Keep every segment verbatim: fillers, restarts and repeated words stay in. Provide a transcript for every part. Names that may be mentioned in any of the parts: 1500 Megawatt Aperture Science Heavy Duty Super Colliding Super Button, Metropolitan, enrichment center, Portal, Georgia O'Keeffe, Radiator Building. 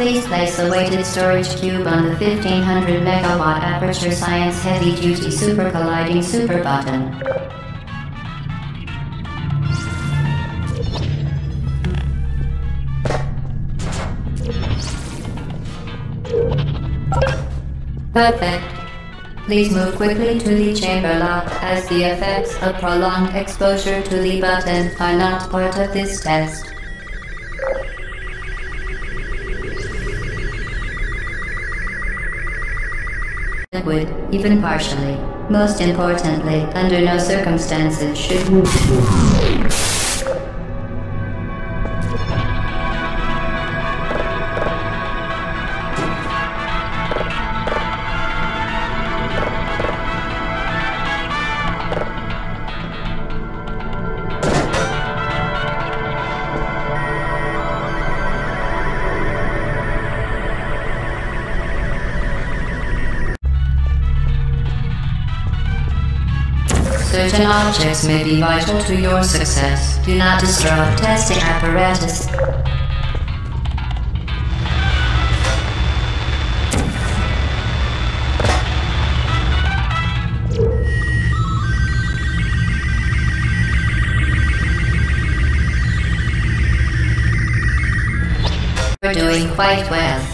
Please place a weighted storage cube on the fifteen hundred Megawatt Aperture Science Heavy Duty Super Colliding Super Button. Perfect. Please move quickly to the chamber lock, as the effects of prolonged exposure to the button are not part of this test. Liquid, even partially. Most importantly, under no circumstances should move. Certain objects may be vital to your success. Do not disrupt testing apparatus. You're doing quite well.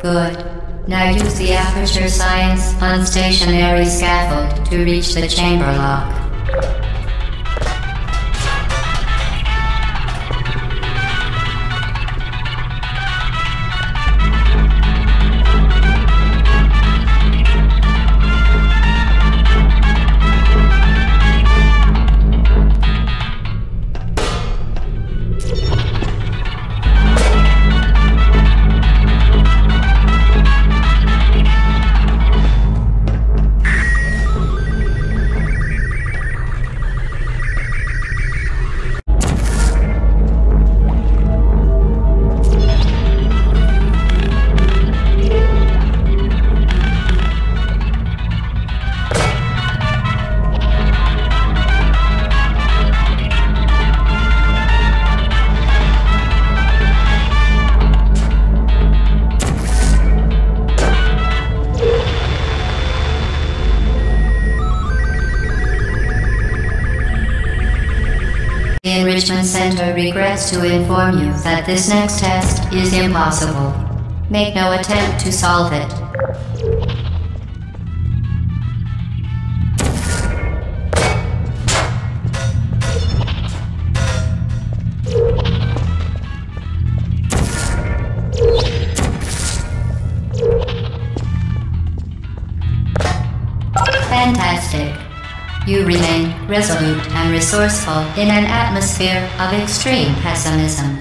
Good. Now use the Aperture Science on stationary scaffold to reach the chamber lock. The Enrichment Center regrets to inform you that this next test is impossible. Make no attempt to solve it. Fantastic. You remain resolute and resourceful in an atmosphere of extreme pessimism.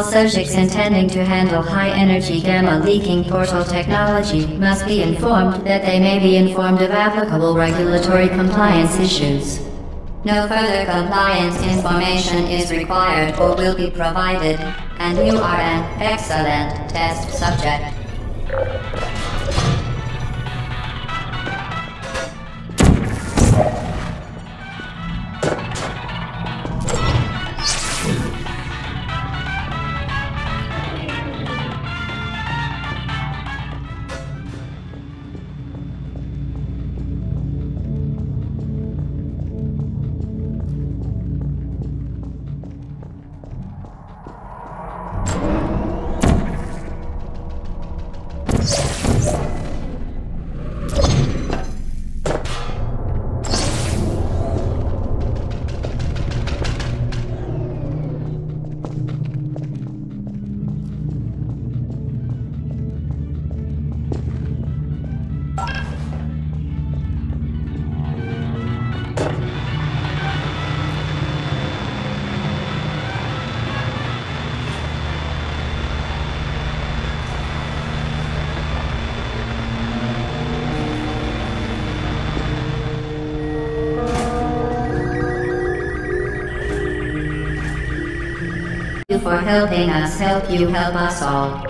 All subjects intending to handle high-energy gamma-leaking portal technology must be informed that they may be informed of applicable regulatory compliance issues. No further compliance information is required or will be provided, and you are an excellent test subject. For helping us help you help us all.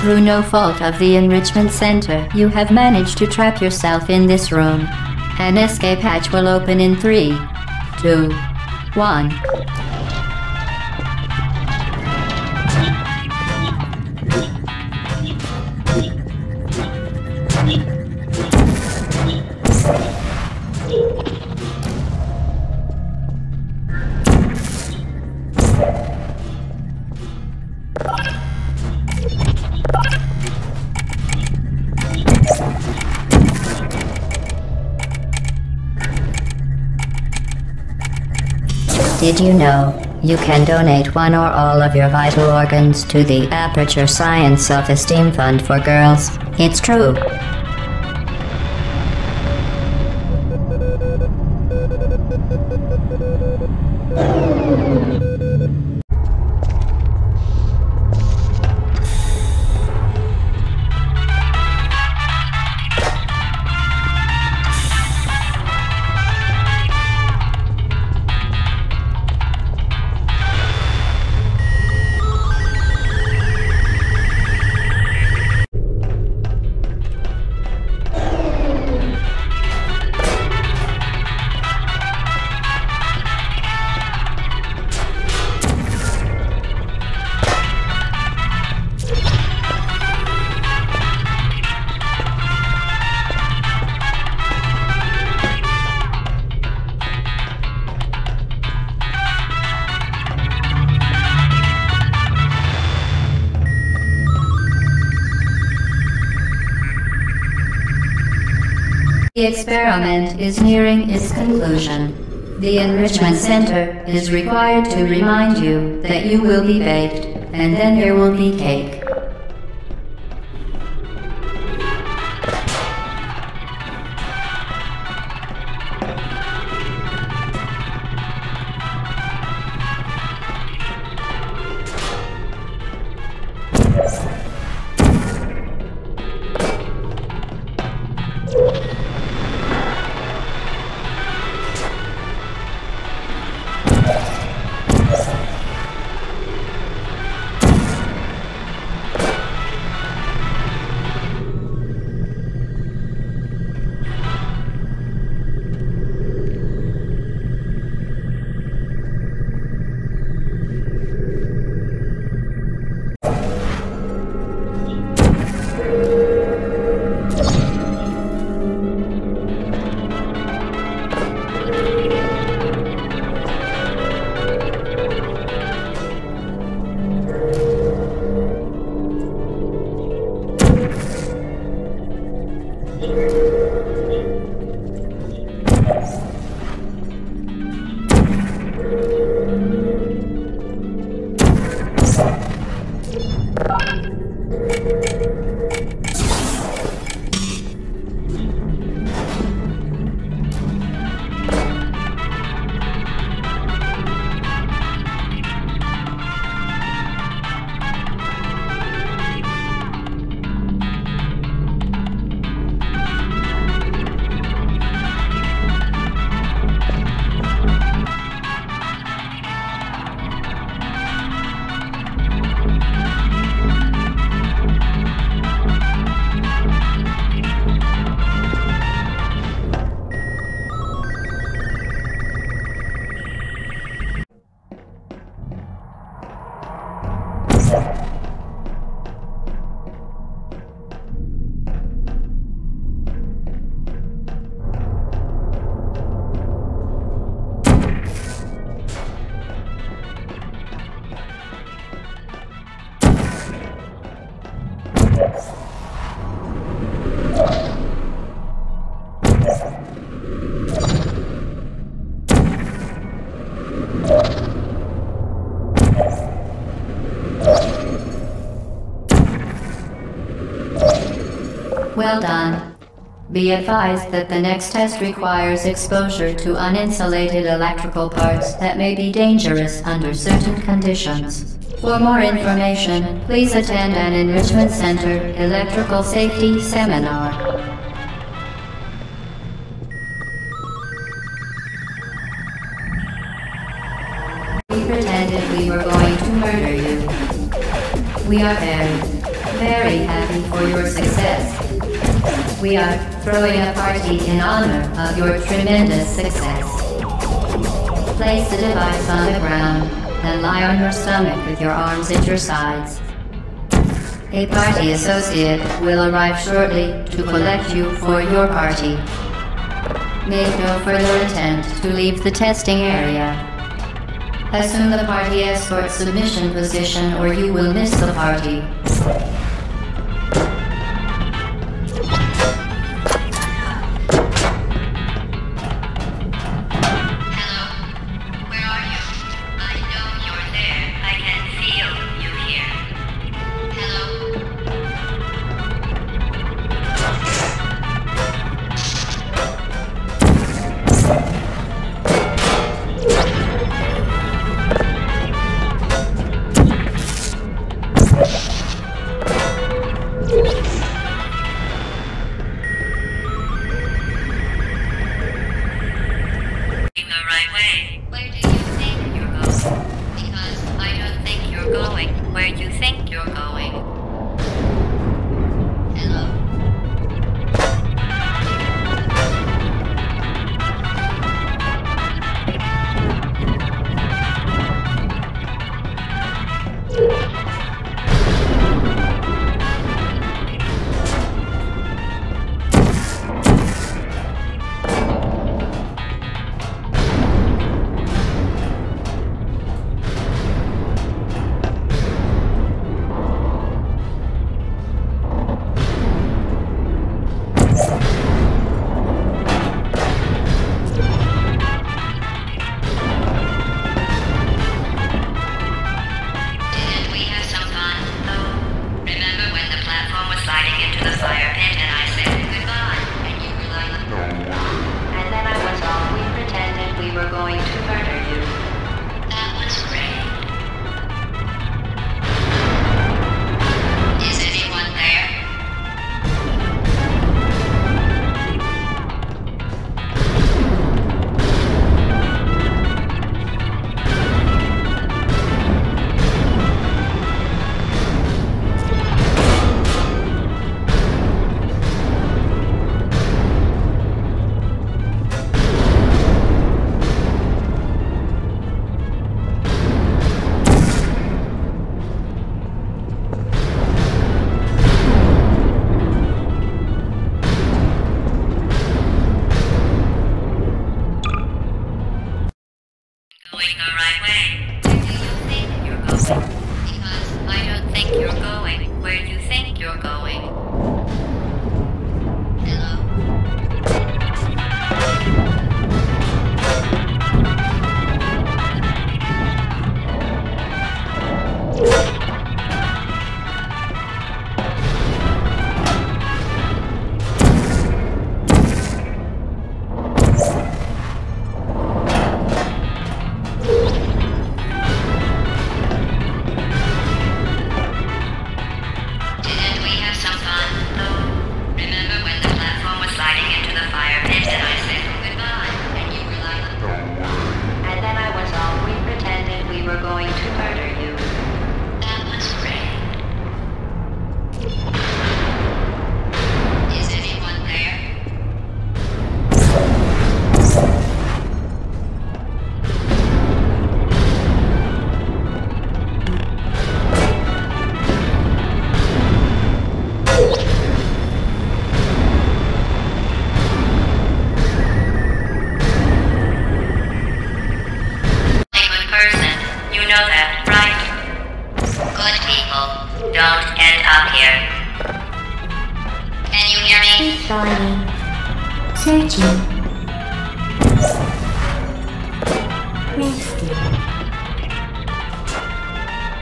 Through no fault of the Enrichment Center, you have managed to trap yourself in this room. An escape hatch will open in three, two, one. Did you know, you can donate one or all of your vital organs to the Aperture Science Self-Esteem Fund for Girls? It's true. The experiment is nearing its conclusion. The Enrichment Center is required to remind you that you will be baked, and then there will be cake. Well done. Be advised that the next test requires exposure to uninsulated electrical parts that may be dangerous under certain conditions. For more information, please attend an Enrichment Center Electrical Safety Seminar. We pretended we were going to murder you. We are very, very happy for your success. We are throwing a party in honor of your tremendous success. Place the device on the ground, then lie on your stomach with your arms at your sides. A party associate will arrive shortly to collect you for your party. Make no further attempt to leave the testing area. Assume the party escort submission position or you will miss the party.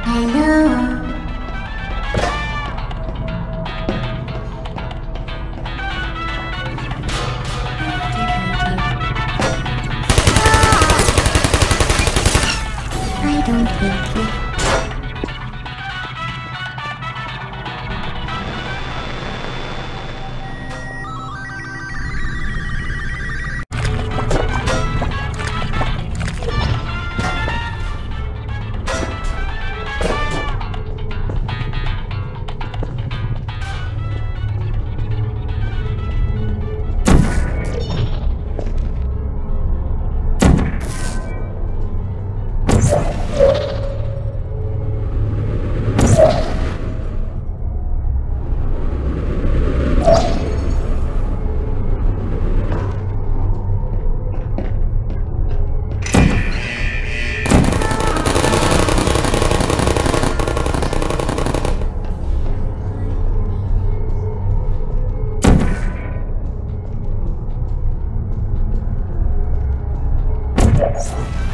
Hello. Yes.